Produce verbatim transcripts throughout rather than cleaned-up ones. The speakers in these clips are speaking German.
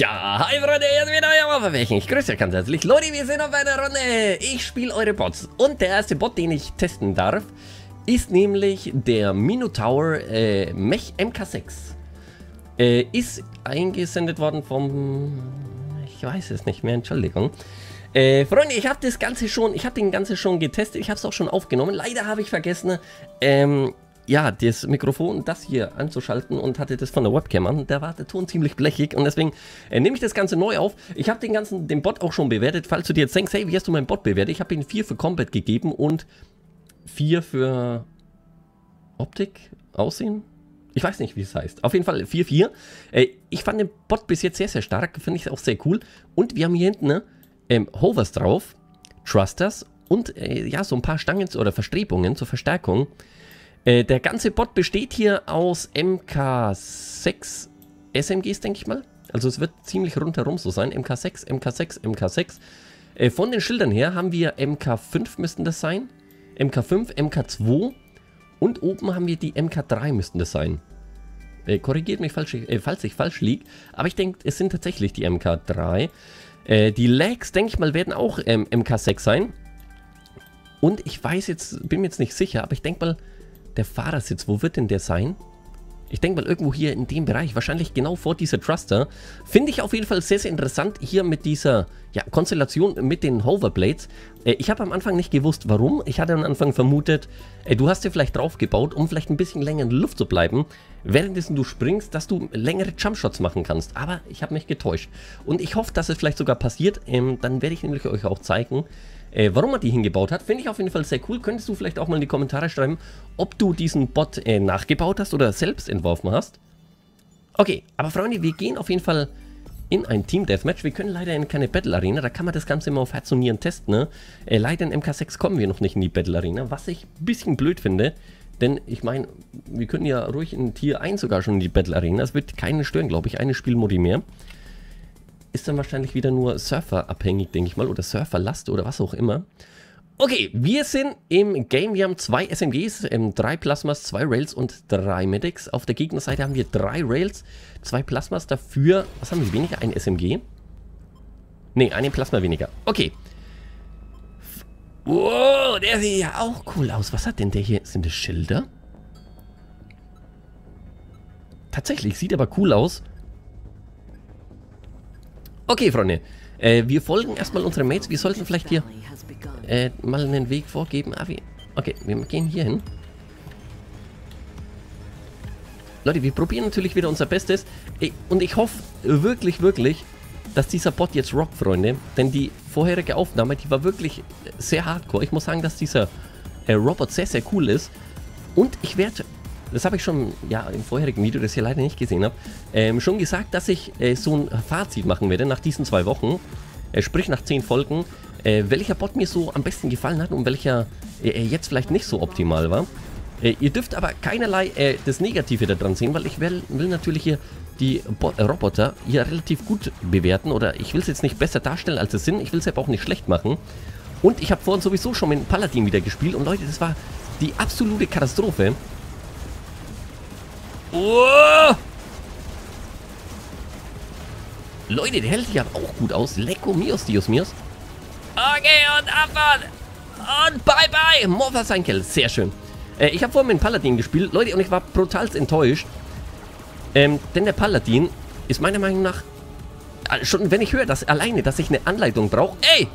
Ja, hi Freunde, hier ist wieder euer Mofa Gaming. Ich grüße euch ganz herzlich. Leute, wir sind auf einer Runde. Ich spiele eure Bots. Und der erste Bot, den ich testen darf, ist nämlich der Minotaur äh, Mech M K sechs. Äh, ist eingesendet worden vom... Ich weiß es nicht mehr, Entschuldigung. Äh, Freunde, ich habe das Ganze schon, ich habe den Ganze schon getestet. Ich habe es auch schon aufgenommen. Leider habe ich vergessen, ähm... ja, das Mikrofon, das hier anzuschalten und hatte das von der Webcam an. Da war der Ton ziemlich blechig und deswegen äh, nehme ich das Ganze neu auf. Ich habe den ganzen, den Bot auch schon bewertet. Falls du dir jetzt denkst, hey, wie hast du meinen Bot bewertet? Ich habe ihm vier für Combat gegeben und vier für Optik, Aussehen. Ich weiß nicht, wie es heißt. Auf jeden Fall vier vier. Äh, ich fand den Bot bis jetzt sehr, sehr stark. Finde ich auch sehr cool. Und wir haben hier hinten ne, ähm, Hovers drauf, Thrusters und äh, ja, so ein paar Stangen oder Verstrebungen zur Verstärkung. Äh, der ganze Bot besteht hier aus M K sechs S M Gs, denke ich mal. Also es wird ziemlich rundherum so sein. M K sechs, M K sechs, M K sechs. Äh, von den Schildern her haben wir M K fünf müssten das sein. M K fünf, M K zwei und oben haben wir die M K drei müssten das sein. Äh, korrigiert mich, falsch, äh, falls ich falsch liege. Aber ich denke, es sind tatsächlich die M K drei. Äh, die Legs, denke ich mal, werden auch ähm, M K sechs sein. Und ich weiß jetzt, bin mir jetzt nicht sicher, aber ich denke mal, der Fahrersitz, wo wird denn der sein? Ich denke mal irgendwo hier in dem Bereich, wahrscheinlich genau vor dieser Thruster. Finde ich auf jeden Fall sehr, sehr interessant hier mit dieser ja, Konstellation mit den Hoverblades. Äh, ich habe am Anfang nicht gewusst, warum. Ich hatte am Anfang vermutet, äh, du hast dir vielleicht drauf gebaut, um vielleicht ein bisschen länger in der Luft zu bleiben, währenddessen du springst, dass du längere Jumpshots machen kannst. Aber ich habe mich getäuscht. Und ich hoffe, dass es vielleicht sogar passiert. Ähm, dann werde ich nämlich euch auch zeigen, Äh, warum man die hingebaut hat, finde ich auf jeden Fall sehr cool. Könntest du vielleicht auch mal in die Kommentare schreiben, ob du diesen Bot äh, nachgebaut hast oder selbst entworfen hast. Okay, aber Freunde, wir gehen auf jeden Fall in ein Team-Deathmatch. Wir können leider in keine Battle-Arena, da kann man das Ganze immer auf Herz und Nieren testen. Ne? Äh, leider in M K sechs kommen wir noch nicht in die Battle-Arena, was ich ein bisschen blöd finde. Denn ich meine, wir können ja ruhig in Tier eins sogar schon in die Battle-Arena. Es wird keinen stören, glaube ich, eine Spielmodi mehr. Ist dann wahrscheinlich wieder nur Surfer-abhängig, denke ich mal. Oder Surferlast oder was auch immer. Okay, wir sind im Game. Wir haben zwei S M Gs, ähm, drei Plasmas, zwei Rails und drei Medics. Auf der Gegnerseite haben wir drei Rails, zwei Plasmas. Dafür, was haben wir weniger? Ein S M G? Ne, einen Plasma weniger. Okay. Wow, der sieht ja auch cool aus. Was hat denn der hier? Sind das Schilder? Tatsächlich, sieht aber cool aus. Okay, Freunde, äh, wir folgen erstmal unseren Mates. Wir sollten vielleicht hier äh, mal einen Weg vorgeben. Ah, wir, okay, wir gehen hier hin. Leute, wir probieren natürlich wieder unser Bestes. Und ich hoffe wirklich, wirklich, dass dieser Bot jetzt rockt, Freunde. Denn die vorherige Aufnahme, die war wirklich sehr hardcore. Ich muss sagen, dass dieser äh, Robot sehr, sehr cool ist. Und ich werde... Das habe ich schon ja, im vorherigen Video, das ihr leider nicht gesehen habt, ähm, schon gesagt, dass ich äh, so ein Fazit machen werde nach diesen zwei Wochen, äh, sprich nach zehn Folgen, äh, welcher Bot mir so am besten gefallen hat und welcher äh, jetzt vielleicht nicht so optimal war. Äh, ihr dürft aber keinerlei äh, das Negative daran sehen, weil ich will, will natürlich hier die Bo äh, Roboter hier relativ gut bewerten oder ich will es jetzt nicht besser darstellen, als es sind. Ich will es aber auch nicht schlecht machen. Und ich habe vorhin sowieso schon mit Paladin wieder gespielt und Leute, das war die absolute Katastrophe. Oh! Leute, der hält sich aber auch gut aus. Lecco mios, dios mios. Okay, und abfahren. Und bye-bye. Mofa Seinkel, sehr schön. Äh, ich habe vorhin mit dem Paladin gespielt, Leute, und ich war brutal enttäuscht. Ähm, denn der Paladin ist meiner Meinung nach... Schon wenn ich höre, dass alleine, dass ich eine Anleitung brauche... Ey!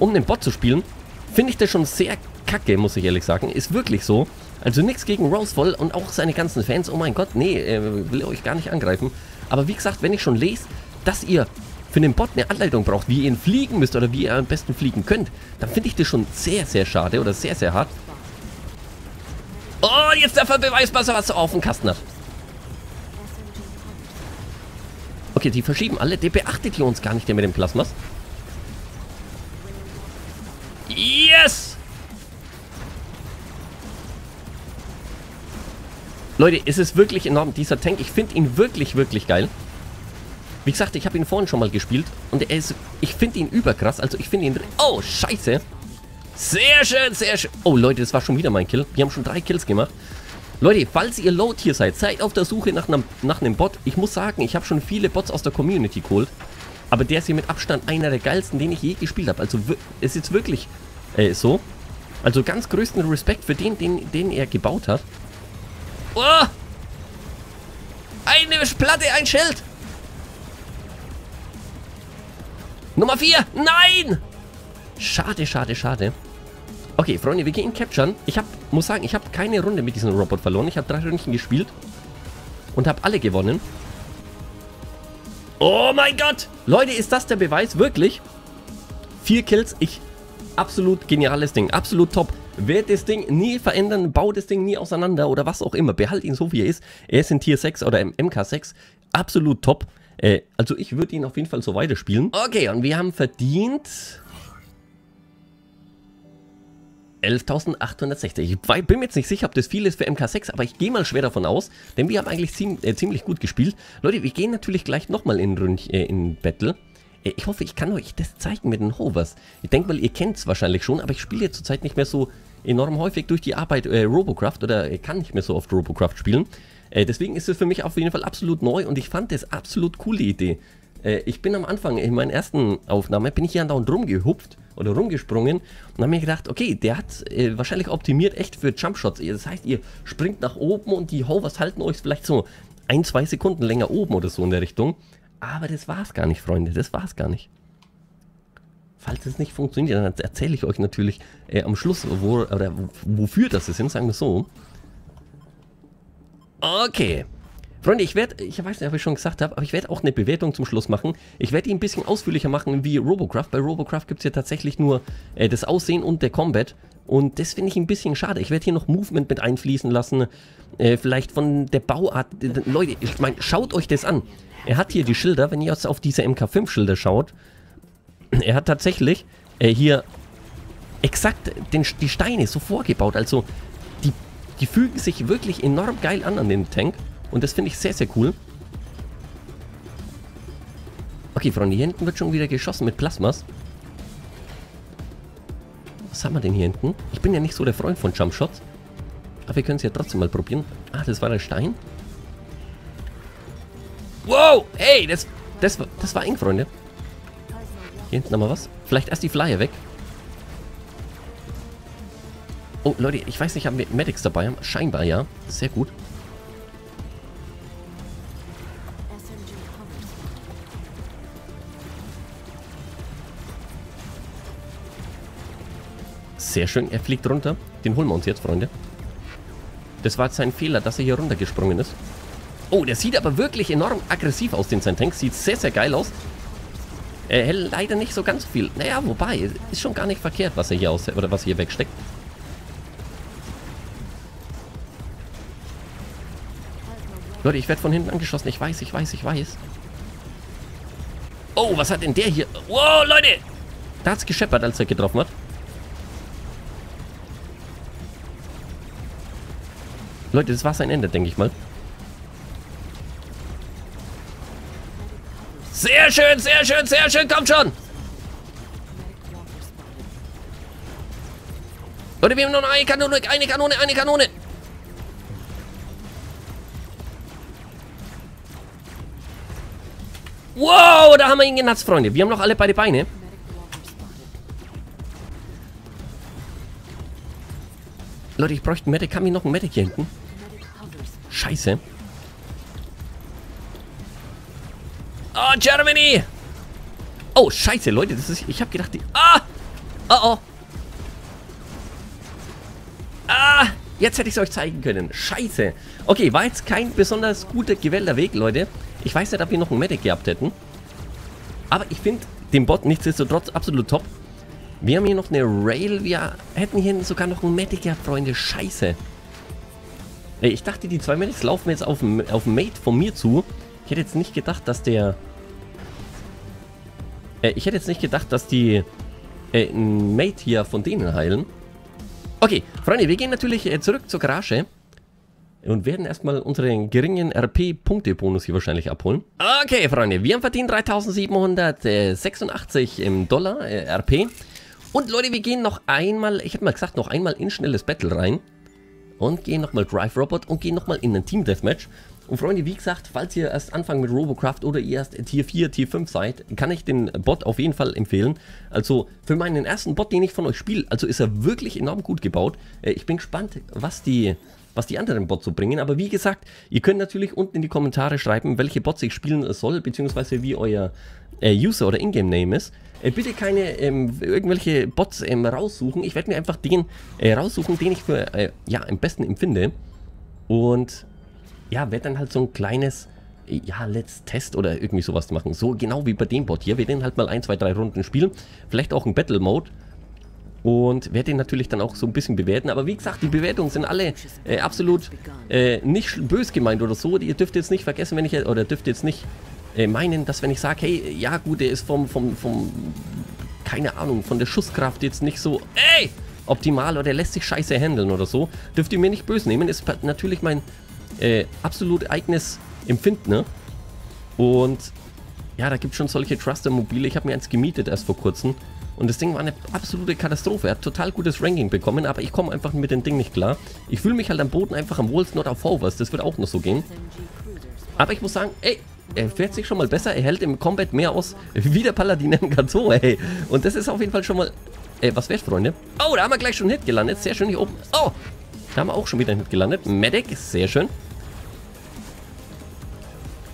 Um den Bot zu spielen, finde ich das schon sehr kacke, muss ich ehrlich sagen. Ist wirklich so. Also nichts gegen Rosefall und auch seine ganzen Fans. Oh mein Gott, nee, äh, will euch gar nicht angreifen. Aber wie gesagt, wenn ich schon lese, dass ihr für den Bot eine Anleitung braucht, wie ihr ihn fliegen müsst oder wie ihr am besten fliegen könnt, dann finde ich das schon sehr, sehr schade oder sehr, sehr hart. Oh, jetzt darf er beweisbar, was er auf dem Kasten hat. Okay, die verschieben alle. Der beachtet hier uns gar nicht, der mit dem Plasmas. Yes! Leute, es ist wirklich enorm, dieser Tank. Ich finde ihn wirklich, wirklich geil. Wie gesagt, ich habe ihn vorhin schon mal gespielt. Und er ist, ich finde ihn überkrass. Also ich finde ihn... Oh, scheiße. Sehr schön, sehr schön. Oh, Leute, das war schon wieder mein Kill. Wir haben schon drei Kills gemacht. Leute, falls ihr low tier seid, seid auf der Suche nach einem, nach einem Bot. Ich muss sagen, ich habe schon viele Bots aus der Community geholt. Aber der ist hier mit Abstand einer der geilsten, den ich je gespielt habe. Also es ist wirklich äh, so. Also ganz größten Respekt für den, den, den er gebaut hat. Oh! Eine Platte, ein Schild! Nummer vier! Nein! Schade, schade, schade. Okay, Freunde, wir gehen capturen. Ich hab, muss sagen, ich habe keine Runde mit diesem Robot verloren. Ich habe drei Runden gespielt und habe alle gewonnen. Oh mein Gott! Leute, ist das der Beweis? Wirklich? Vier Kills, ich... Absolut geniales Ding, absolut top. Wird das Ding nie verändern, baut das Ding nie auseinander oder was auch immer. Behalt ihn so, wie er ist. Er ist in Tier sechs oder im M K sechs. Absolut top. Äh, also ich würde ihn auf jeden Fall so weiterspielen. Okay, und wir haben verdient... elftausendachthundertsechzig. Ich bin mir jetzt nicht sicher, ob das viel ist für M K sechs, aber ich gehe mal schwer davon aus, denn wir haben eigentlich ziemlich, äh, ziemlich gut gespielt. Leute, wir gehen natürlich gleich nochmal in, äh, in Battle. Äh, ich hoffe, ich kann euch das zeigen mit den Hovers. Ich denke mal, ihr kennt es wahrscheinlich schon, aber ich spiele jetzt zurzeit nicht mehr so enorm häufig durch die Arbeit äh, Robocraft oder äh, kann nicht mehr so oft Robocraft spielen. Äh, deswegen ist es für mich auf jeden Fall absolut neu und ich fand das absolut coole Idee. Ich bin am Anfang, in meiner ersten Aufnahme, bin ich hier andauernd rumgehupft oder rumgesprungen und habe mir gedacht, okay, der hat äh, wahrscheinlich optimiert echt für Jumpshots. Das heißt, ihr springt nach oben und die Hovers halten euch vielleicht so ein, zwei Sekunden länger oben oder so in der Richtung. Aber das war's gar nicht, Freunde, das war's gar nicht. Falls es nicht funktioniert, dann erzähle ich euch natürlich äh, am Schluss, wo, oder wofür das ist, sagen wir so. Okay. Freunde, ich werde, ich weiß nicht, ob ich schon gesagt habe, aber ich werde auch eine Bewertung zum Schluss machen. Ich werde ihn ein bisschen ausführlicher machen wie Robocraft. Bei Robocraft gibt es ja tatsächlich nur äh, das Aussehen und der Combat. Und das finde ich ein bisschen schade. Ich werde hier noch Movement mit einfließen lassen. Äh, vielleicht von der Bauart. Äh, Leute, ich meine, schaut euch das an. Er hat hier die Schilder, wenn ihr jetzt auf diese M K fünf Schilder schaut. Er hat tatsächlich äh, hier exakt den, die Steine so vorgebaut. Also, die, die fügen sich wirklich enorm geil an an den Tank. Und das finde ich sehr, sehr cool. Okay, Freunde, hier hinten wird schon wieder geschossen mit Plasmas. Was haben wir denn hier hinten? Ich bin ja nicht so der Freund von Jumpshots. Aber wir können es ja trotzdem mal probieren. Ah, das war der Stein. Wow! Hey, das, das, das war eng, Freunde. Hier hinten haben wir was. Vielleicht erst die Flyer weg. Oh, Leute, ich weiß nicht, haben wir Medics dabei? Scheinbar ja. Sehr gut. Sehr schön, er fliegt runter. Den holen wir uns jetzt, Freunde. Das war jetzt sein Fehler, dass er hier runtergesprungen ist. Oh, der sieht aber wirklich enorm aggressiv aus, den sein Tank. Sieht sehr, sehr geil aus. Er hält leider nicht so ganz viel. Naja, wobei, ist schon gar nicht verkehrt, was er hier aus oder was er hier wegsteckt. Leute, ich werde von hinten angeschossen. Ich weiß, ich weiß, ich weiß. Oh, was hat denn der hier? Wow, Leute! Da hat es gescheppert, als er getroffen hat. Leute, das war sein Ende, denke ich mal. Sehr schön, sehr schön, sehr schön, kommt schon! Leute, wir haben noch eine Kanone, eine Kanone, eine Kanone! Wow, da haben wir ihn genatzt, Freunde. Wir haben noch alle beide Beine. Leute, ich bräuchte einen Medic. Haben wir noch einen Medic hier hinten? Scheiße. Oh, Germany! Oh, scheiße, Leute. Das ist, ich habe gedacht, die... Ah! Oh, oh. Ah! Jetzt hätte ich es euch zeigen können. Scheiße. Okay, war jetzt kein besonders guter, gewählter Weg, Leute. Ich weiß nicht, ob wir noch einen Medic gehabt hätten. Aber ich finde den Bot nichtsdestotrotz absolut top. Wir haben hier noch eine Rail. Wir hätten hier sogar noch einen Medic gehabt, Freunde. Scheiße. Ey, ich dachte, die zwei Medics laufen jetzt auf den Mate von mir zu. Ich hätte jetzt nicht gedacht, dass der... Äh, ich hätte jetzt nicht gedacht, dass die... Äh, ein Mate hier von denen heilen. Okay, Freunde, wir gehen natürlich äh, zurück zur Garage. Und werden erstmal unseren geringen R P-Punkte-Bonus hier wahrscheinlich abholen. Okay, Freunde, wir haben verdient dreitausendsiebenhundertsechsundachtzig im Dollar äh, R P. Und Leute, wir gehen noch einmal, ich hätte mal gesagt, noch einmal in schnelles Battle rein. und gehen nochmal Drive Robot und gehen nochmal in ein Team Deathmatch. Und Freunde, wie gesagt, falls ihr erst anfangen mit Robocraft oder ihr erst Tier vier, Tier fünf seid, kann ich den Bot auf jeden Fall empfehlen. Also für meinen ersten Bot, den ich von euch spiele, also ist er wirklich enorm gut gebaut. Ich bin gespannt, was die, was die anderen Bots so bringen. Aber wie gesagt, ihr könnt natürlich unten in die Kommentare schreiben, welche Bots ich spielen soll, beziehungsweise wie euer äh, User oder Ingame-Name ist. Äh, bitte keine ähm, irgendwelche Bots ähm, raussuchen. Ich werde mir einfach den äh, raussuchen, den ich für äh, ja, am besten empfinde. Und ja, wird dann halt so ein kleines, ja, Let's Test oder irgendwie sowas machen. So genau wie bei dem Bot hier. Wir werden halt mal ein, zwei, drei Runden spielen. Vielleicht auch ein Battle Mode. Und werde den natürlich dann auch so ein bisschen bewerten. Aber wie gesagt, die Bewertungen sind alle äh, absolut äh, nicht bös gemeint oder so. Ihr dürft jetzt nicht vergessen, wenn ich, oder dürft jetzt nicht äh, meinen, dass wenn ich sage, hey, ja gut, der ist vom, vom, vom, keine Ahnung, von der Schusskraft jetzt nicht so, ey, optimal oder der lässt sich scheiße handeln oder so. Dürft ihr mir nicht böse nehmen. Ist natürlich mein Äh, absolut eigenes Empfinden, ne? Und ja, da gibt es schon solche Truster-Mobile. Ich habe mir eins gemietet erst vor kurzem und das Ding war eine absolute Katastrophe. Er hat total gutes Ranking bekommen, aber ich komme einfach mit dem Ding nicht klar. Ich fühle mich halt am Boden einfach am wohlsten oder auf Forwards. Das wird auch noch so gehen. Aber ich muss sagen, ey, er fährt sich schon mal besser. Er hält im Combat mehr aus wie der Paladin im Gato, ey. Und das ist auf jeden Fall schon mal, ey, was wär's, Freunde? Oh, da haben wir gleich schon einen Hit gelandet. Sehr schön hier oben. Oh, da haben wir auch schon wieder einen Hit gelandet. Medic, sehr schön.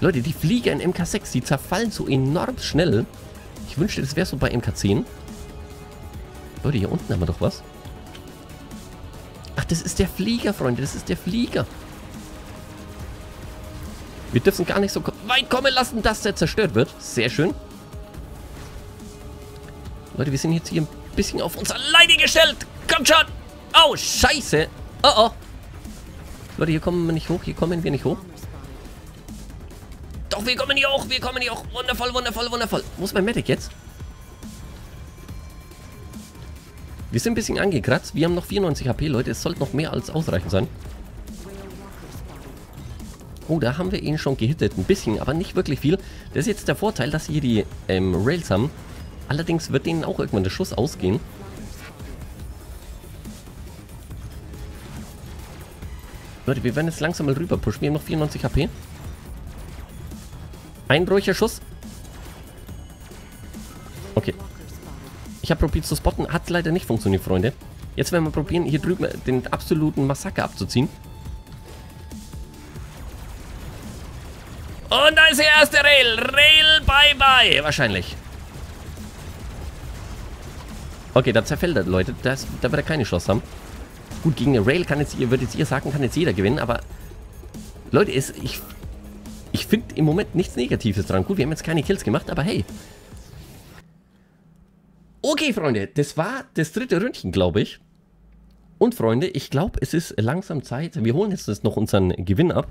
Leute, die Flieger in M K sechs, die zerfallen so enorm schnell. Ich wünschte, das wäre so bei M K zehn. Leute, hier unten haben wir doch was. Ach, das ist der Flieger, Freunde. Das ist der Flieger. Wir dürfen gar nicht so weit kommen lassen, dass der zerstört wird. Sehr schön. Leute, wir sind jetzt hier ein bisschen auf uns alleine gestellt. Kommt schon. Oh, scheiße. Oh, oh. Leute, hier kommen wir nicht hoch. Hier kommen wir nicht hoch. Doch, wir kommen hier auch, wir kommen hier auch. Wundervoll, wundervoll, wundervoll. Wo ist mein Medic jetzt? Wir sind ein bisschen angekratzt. Wir haben noch vierundneunzig H P, Leute. Es sollte noch mehr als ausreichend sein. Oh, da haben wir ihn schon gehittet. Ein bisschen, aber nicht wirklich viel. Das ist jetzt der Vorteil, dass sie hier die ähm, Rails haben. Allerdings wird denen auch irgendwann der Schuss ausgehen. Leute, wir werden jetzt langsam mal rüber pushen. Wir haben noch vierundneunzig H P. Ein ruhiger Schuss. Okay. Ich habe probiert zu spotten. Hat leider nicht funktioniert, Freunde. Jetzt werden wir probieren, hier drüben den absoluten Massaker abzuziehen. Und da ist der erste Rail. Rail, bye bye. Wahrscheinlich. Okay, da zerfällt er, Leute. Das, da wird er keine Chance haben. Gut, gegen eine Rail kann jetzt, ihr würdet ihr sagen, kann jetzt jeder gewinnen. Aber Leute, ist, ich... Ich finde im Moment nichts Negatives dran. Gut, wir haben jetzt keine Kills gemacht, aber hey. Okay, Freunde, das war das dritte Ründchen, glaube ich. Und Freunde, ich glaube, es ist langsam Zeit. Wir holen jetzt noch unseren Gewinn ab.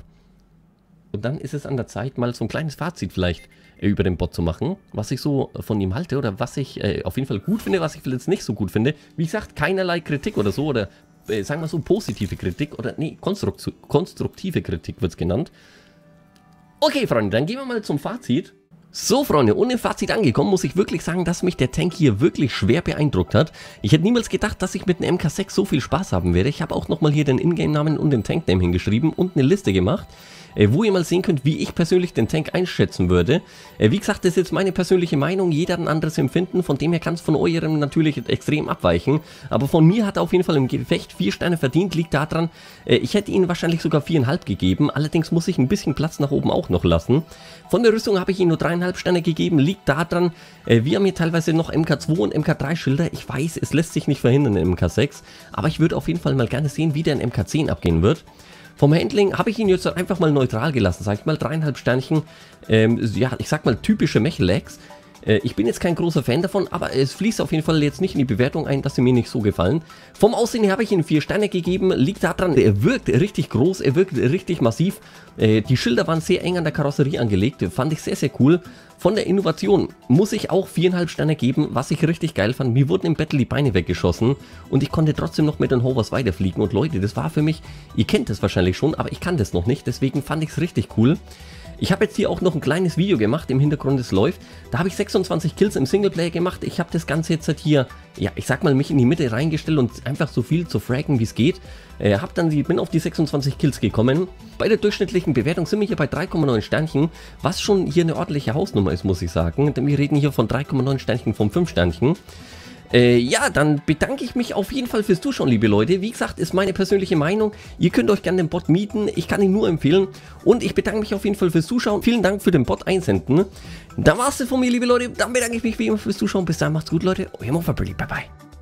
Und dann ist es an der Zeit, mal so ein kleines Fazit vielleicht über den Bot zu machen. Was ich so von ihm halte oder was ich äh, auf jeden Fall gut finde, was ich vielleicht nicht so gut finde. Wie gesagt, keinerlei Kritik oder so oder äh, sagen wir so positive Kritik oder nee, konstrukt konstruktive Kritik wird es genannt. Okay, Freunde, dann gehen wir mal zum Fazit. So, Freunde, ohne Fazit angekommen, muss ich wirklich sagen, dass mich der Tank hier wirklich schwer beeindruckt hat. Ich hätte niemals gedacht, dass ich mit einem M K sechs so viel Spaß haben werde. Ich habe auch nochmal hier den Ingame-Namen und den Tank-Name hingeschrieben und eine Liste gemacht, wo ihr mal sehen könnt, wie ich persönlich den Tank einschätzen würde. Wie gesagt, das ist jetzt meine persönliche Meinung, jeder hat ein anderes Empfinden, von dem her kann es von eurem natürlich extrem abweichen, aber von mir hat er auf jeden Fall im Gefecht vier Sterne verdient, liegt daran, ich hätte ihn wahrscheinlich sogar vier Komma fünf gegeben, allerdings muss ich ein bisschen Platz nach oben auch noch lassen. Von der Rüstung habe ich ihm nur drei Komma fünf Sterne gegeben, liegt daran, wir haben hier teilweise noch M K zwei und M K drei Schilder, ich weiß, es lässt sich nicht verhindern in M K sechs, aber ich würde auf jeden Fall mal gerne sehen, wie der in M K zehn abgehen wird. Vom Handling habe ich ihn jetzt einfach mal neutral gelassen, sag ich mal, dreieinhalb Sternchen, ähm, ja, ich sag mal typische Mech-Lags. Äh, ich bin jetzt kein großer Fan davon, aber es fließt auf jeden Fall jetzt nicht in die Bewertung ein, dass sie mir nicht so gefallen. Vom Aussehen her habe ich ihm vier Sterne gegeben, liegt daran, er wirkt richtig groß, er wirkt richtig massiv. Äh, die Schilder waren sehr eng an der Karosserie angelegt, fand ich sehr, sehr cool. Von der Innovation muss ich auch vier Komma fünf Sterne geben, was ich richtig geil fand. Mir wurden im Battle die Beine weggeschossen und ich konnte trotzdem noch mit den Hovers weiterfliegen. Und Leute, das war für mich, ihr kennt das wahrscheinlich schon, aber ich kann das noch nicht, deswegen fand ich es richtig cool. Ich habe jetzt hier auch noch ein kleines Video gemacht, im Hintergrund es läuft. Da habe ich sechsundzwanzig Kills im Singleplayer gemacht. Ich habe das Ganze jetzt hier, ja, ich sag mal, mich in die Mitte reingestellt und einfach so viel zu fraggen, wie es geht. Äh, hab dann, bin auf die sechsundzwanzig Kills gekommen. Bei der durchschnittlichen Bewertung sind wir hier bei drei Komma neun Sternchen, was schon hier eine ordentliche Hausnummer ist, muss ich sagen. Denn wir reden hier von drei Komma neun Sternchen, von fünf Sternchen. Äh, ja, dann bedanke ich mich auf jeden Fall fürs Zuschauen, liebe Leute. Wie gesagt, ist meine persönliche Meinung. Ihr könnt euch gerne den Bot mieten. Ich kann ihn nur empfehlen. Und ich bedanke mich auf jeden Fall fürs Zuschauen. Vielen Dank für den Bot einsenden. Da war's es von mir, liebe Leute. Dann bedanke ich mich wie immer fürs Zuschauen. Bis dann, macht's gut, Leute. Euer Mofa. Bye, bye.